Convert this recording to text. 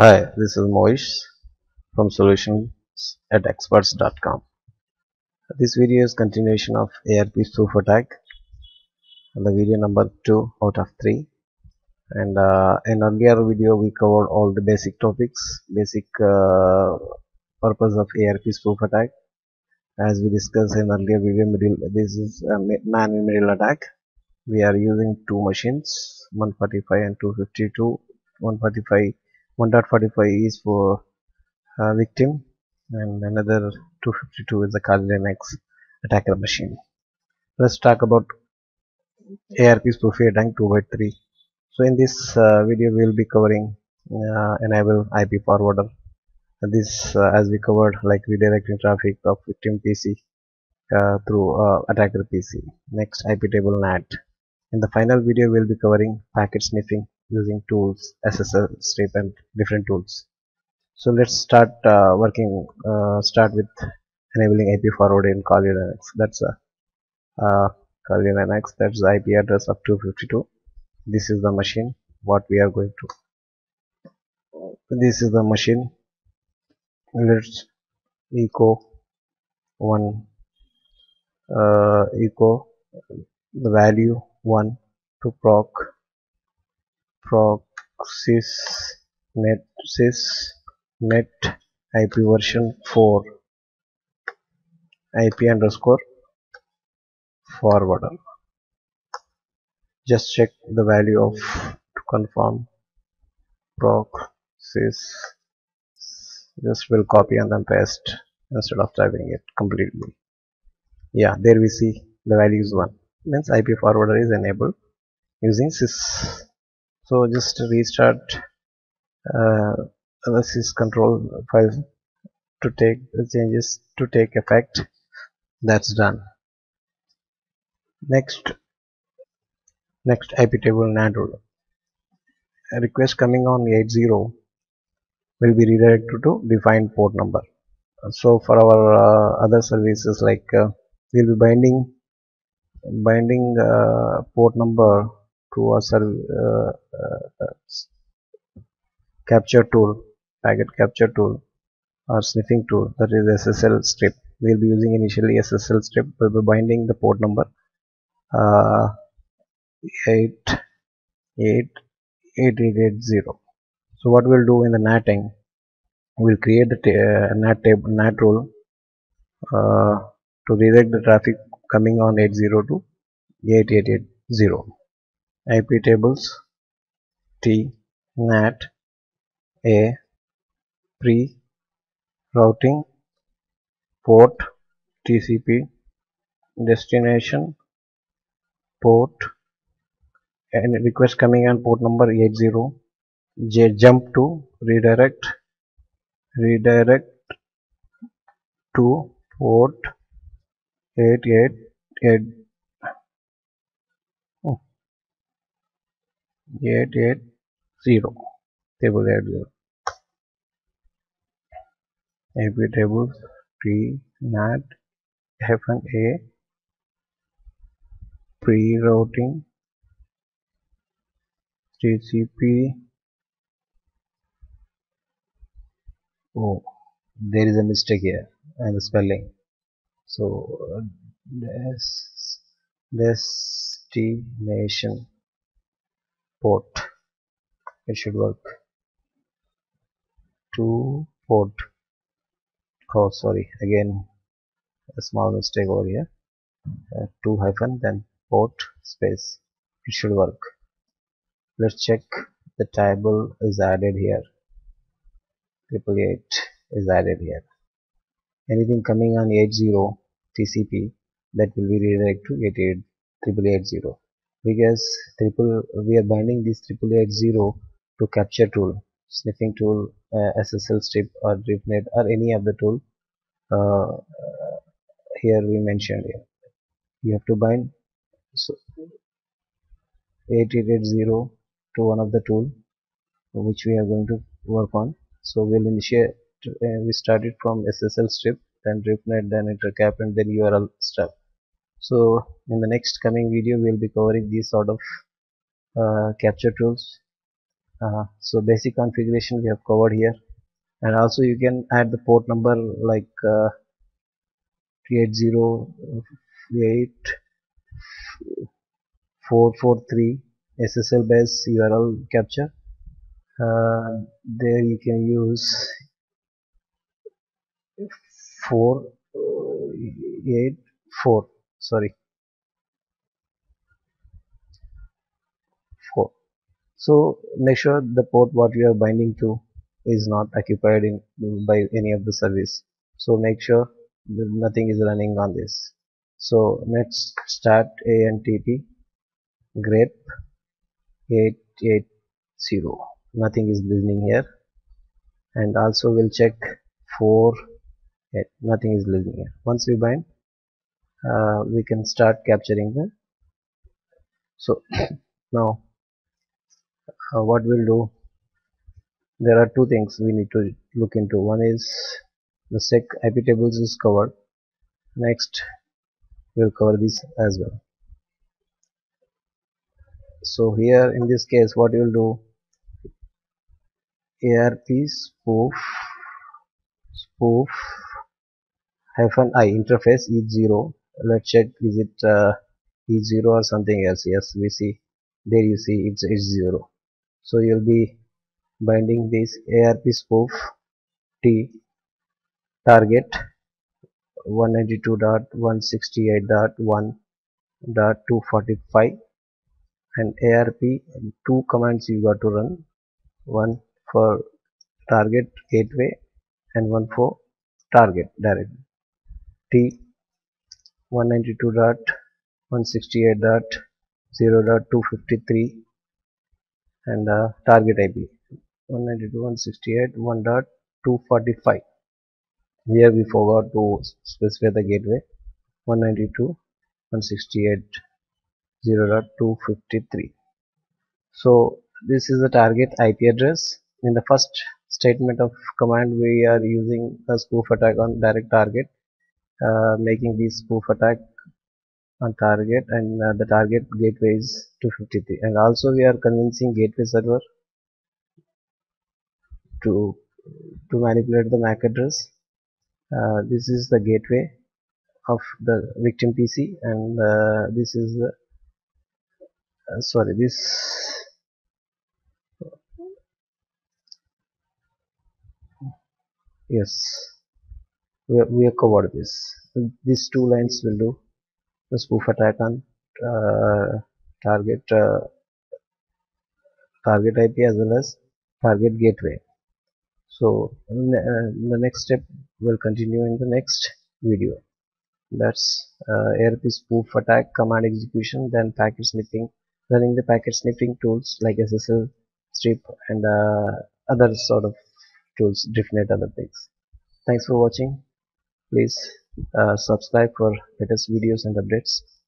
Hi, this is Moish from solutions at experts.com. This video is continuation of ARP spoof attack, the video number 2 out of 3. And in earlier video we covered all the basic topics, basic purpose of ARP spoof attack. As we discussed in earlier video, this is a man-in-the-middle attack. We are using two machines, 145 and 252. 1.45 is for victim and another 252 is the Kali Linux attacker machine. Let's talk about ARP spoofing attack 2.3. So in this video we will be covering enable IP forwarder. This as we covered, like redirecting traffic of victim PC through attacker PC. Next, iptable NAT. In the final video we will be covering packet sniffing using tools, SSL strip and different tools. So let's start with enabling IP forwarder in Kali Linux. That's Kali Linux, that's the IP address of 252. This is the machine what we are going to. This is the machine. Let's echo one, echo the value 1 to proc sysnet ip version 4 ip_forwarder. Just check the value of to confirm proc sys. Just will copy and then paste instead of typing it completely. Yeah, there we see the value is 1, means ip forwarder is enabled using sys. So just restart the sys control file to take the changes to take effect. That's done. Next iptable NAT rule. A request coming on 80 will be redirected to defined port number. So for our other services, like we'll be binding port number to our capture tool, packet capture tool or sniffing tool, that is SSL strip. We will be using initially SSL strip. We will be binding the port number 880. So what we will do in the NATing, we will create the NAT rule to redirect the traffic coming on 80 to 8880. Iptables t nat a pre routing port tcp destination port and request coming on port number 80 j jump to redirect to port 880. Iptables t nat -a pre-routing TCP. Oh, there is a mistake here and the spelling. So destination port, it should work to port. Oh, sorry, again a small mistake over here. 2 hyphen then port space, it should work. Let's check the table is added here. 888 is added here. Anything coming on 80 TCP, that will be redirected to 88880. Because we are binding this 8880 to capture tool, sniffing tool, SSL strip or driftnet or any other tool. Here we mentioned here you have to bind 8880 to one of the tool which we are going to work on. So we'll initiate. We started from SSL strip, then driftnet, then intercap, and then URL strip. So in the next coming video we will be covering these sort of capture tools, So basic configuration we have covered here, and also you can add the port number like 380.8.443 SSL base URL capture. There you can use 484. So make sure the port what you are binding to is not occupied in by any of the service. So make sure that nothing is running on this. So let's start ANTP grep 880. Nothing is listening here, and also we'll check 4 8. Nothing is listening here. Once we bind, we can start capturing the. So now what we'll do, there are two things we need to look into. One is the sec IP tables is covered. Next we'll cover this as well. So here in this case what you'll do, ARP spoof -i interface E0. Let's check, is it E0 or something else? Yes, we see there, you see it's H0. So you'll be binding this ARP spoof T target 192.168.1.245, and ARP, two commands you got to run, one for target gateway and one for target directly. T 192.168.0.253 and target IP 192.168.1.245. Here we forgot to specify the gateway 192.168.0.253. So this is the target IP address. In the first statement of command we are using a spoof attack on direct target, making this spoof attack on target, and the target gateway is 253, and also we are convincing gateway server to manipulate the MAC address. This is the gateway of the victim PC, and this is the we have covered this. These two lines will do the spoof attack on target IP as well as target gateway. So the next step will continue in the next video. That's ARP spoof attack, command execution, then packet sniffing, running the packet sniffing tools like SSL strip and other sort of tools, driftnet, other things. Thanks for watching. Please subscribe for latest videos and updates.